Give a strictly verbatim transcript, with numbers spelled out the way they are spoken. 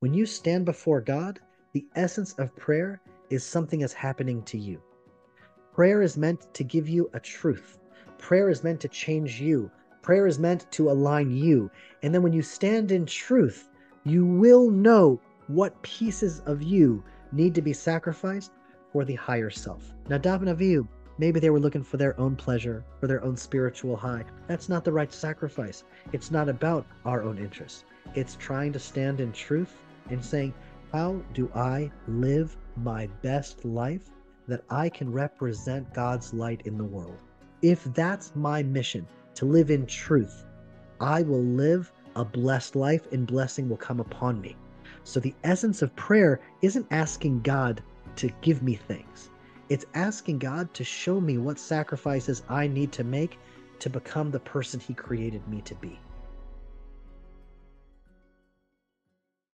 When you stand before God, the essence of prayer is something is happening to you. Prayer is meant to give you a truth. Prayer is meant to change you. Prayer is meant to align you. And then when you stand in truth, you will know what pieces of you need to be sacrificed for the higher self. Nadab and Avihu, maybe they were looking for their own pleasure, for their own spiritual high. That's not the right sacrifice. It's not about our own interests. It's trying to stand in truth and saying, how do I live my best life that I can represent God's light in the world? If that's my mission, to live in truth, I will live a blessed life and blessing will come upon me. So the essence of prayer isn't asking God to give me things. It's asking God to show me what sacrifices I need to make to become the person He created me to be.